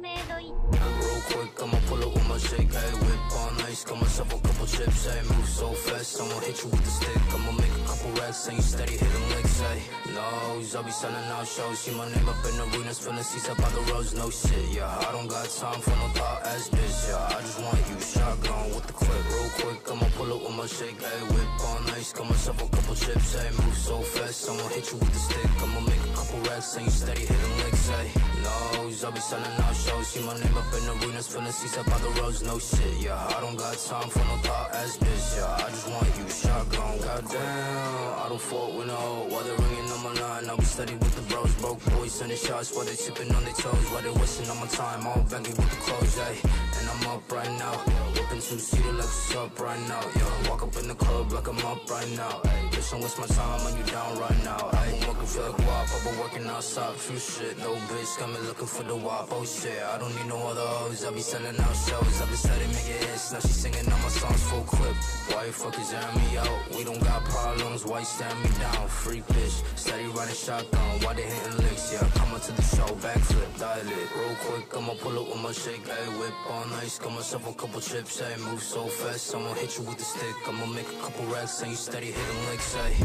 Made it. I'm real quick, I'ma pull up with my shake. Hey, whip on ice, got myself a couple chips. Hey, move so fast, I'ma hit you with the stick. I'ma make a couple racks, and you steady hitting licks. Hey, no's, I'll be selling out shows. See my name up in arenas, filling seats up by the roads. No shit, yeah, I don't got time for no thought ass bitch. Yeah, I just want you shotgun with the clip. Real quick, I'ma pull up with my shake. Hey, whip on ice, got myself a couple chips. Hey, move so fast, I'ma hit you with the stick. I'ma make a couple racks, and you steady hitting licks. Hey, no's, I'll be selling out shows. See my name up in arenas, filling seats up by the roads. No shit, yeah, I don't got time for no thought ass bitch. Yeah, I just want you shotgun. Goddamn, I don't fuck with no hoe. While they ringing on my line, I'll be steady with the bros. Broke boys sending shots while they tipping on their toes. While they wasting on my time, I'll bang it with the clothes, ay. And I'm up right now, whipping two-seater like it's up right now. Yeah, walk up in the club like I'm up right now. Ay, bitch, don't waste my time when you down right now. Ay, I'm working for the guap, I've been working outside, few shit. No bitch, got me looking for the wop, oh shit. I don't need no other hoes, I be selling out shows. I be starting making hits, now she singing all my songs full clip. Why you fucking jam me out? We don't got problems, why you stand me down? Freak bitch, steady riding shotgun, why they hitting licks? Yeah, coming to the show, backflip, dial it. Real quick, I'ma pull up with my shake, ayy, whip on ice, got myself a couple chips, ayy, move so fast, I'ma hit you with the stick, I'ma make a couple racks, and you steady hitting licks, ayy.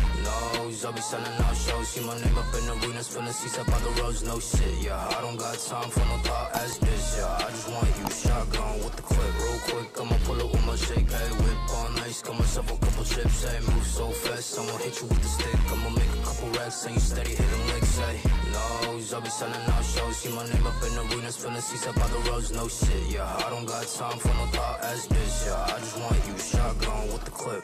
No's, I'll be selling out shows, see my name up in arenas, filling seats up by the roads, no shit, yeah, I don't got time for no thought ass bitch, yeah, I just want you shotgun with the clip. Real quick, I'ma pull up with my shake, ayy, whip on ice, got myself a couple chips, ayy, move so fast, I'ma hit you with the stick, I'ma make a couple racks, and you steady hitting licks, ayy. No's, I'll be selling out shows, see my name up in arenas, filling seats up by the roads, no shit, yeah, I don't got time for no thought ass bitch, yeah, I just want you shotgun with the clip.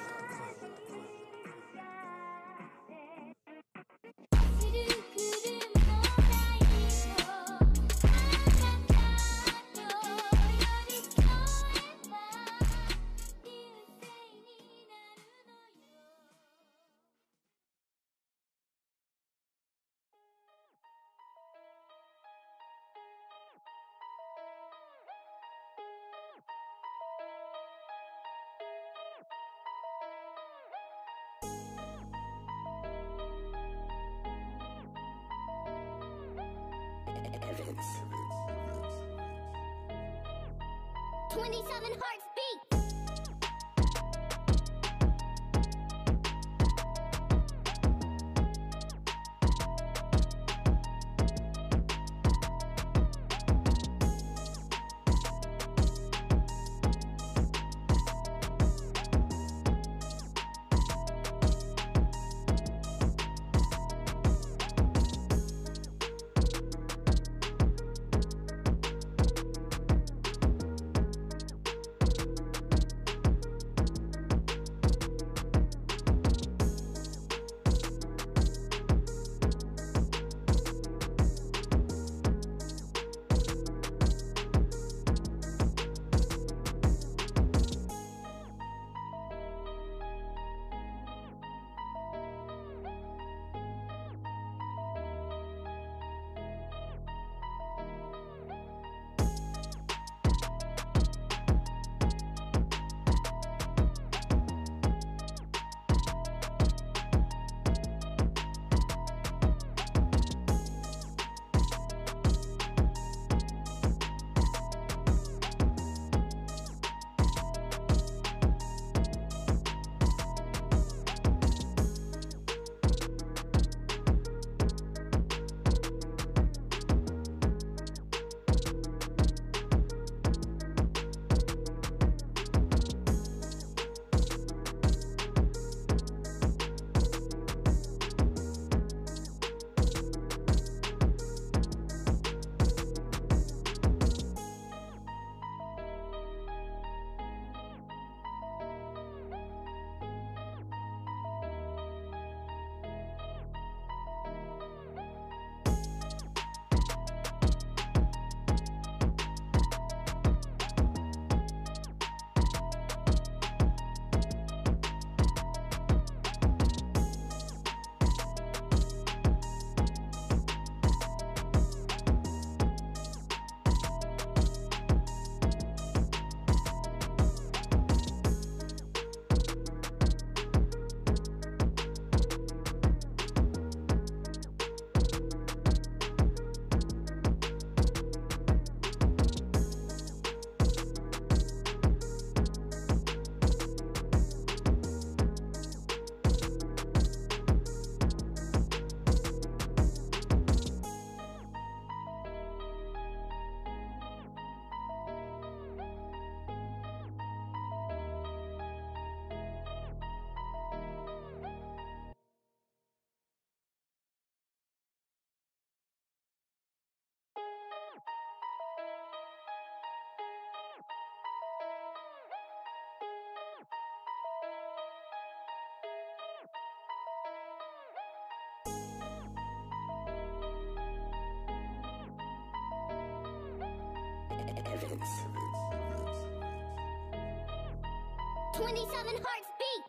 27 hearts beat.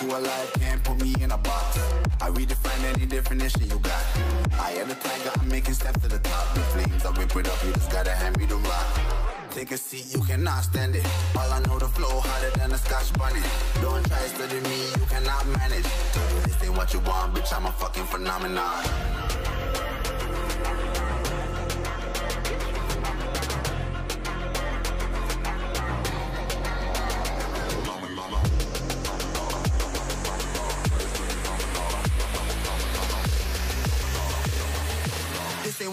Who alive can't put me in a box. I redefine any definition you got. I am the tiger, I'm making steps to the top. The flames, I whip it up, you just gotta hand me the rock. Take a seat, you cannot stand it. All I know, the flow harder than a scotch bunny. Don't try studying me, you cannot manage. This ain't what you want, bitch, I'm a fucking phenomenon. This ain't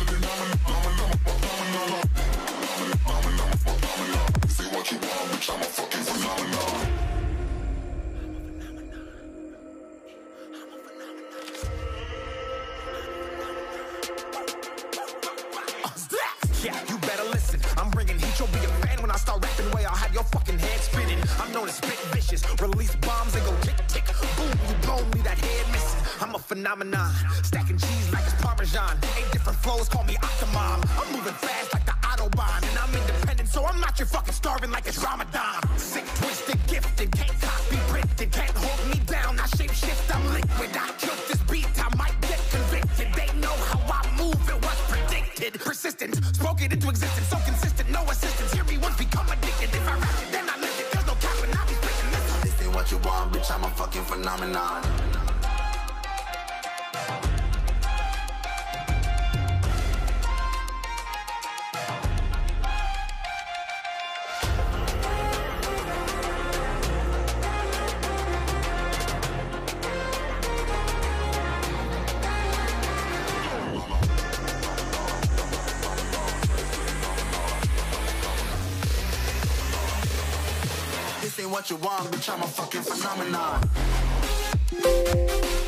you want, bitch, I'm a fucking phenomenon. Release bombs and go tick, tick, boom, you blown me that head missing. I'm a phenomenon, stacking cheese like it's Parmesan. 8 different flows, call me Octomom. I'm moving fast like the Autobahn. And I'm independent, so I'm not your fucking starving like it's Ramadan. Sick, twisted, gifted, can't copy, printed, can't hold me down. I shape shift, I'm liquid, I kill this beat, I might get convicted. They know how I move, it was predicted. Persistent, spoke it into existence, so consistent, no assistance. Hear me once, become addicted. If I rap it, then I live it, there's no cap and I be thinking. What you want, bitch, I'm a fucking phenomenon. This ain't what you want, bitch, I'm a fucking phenomenon.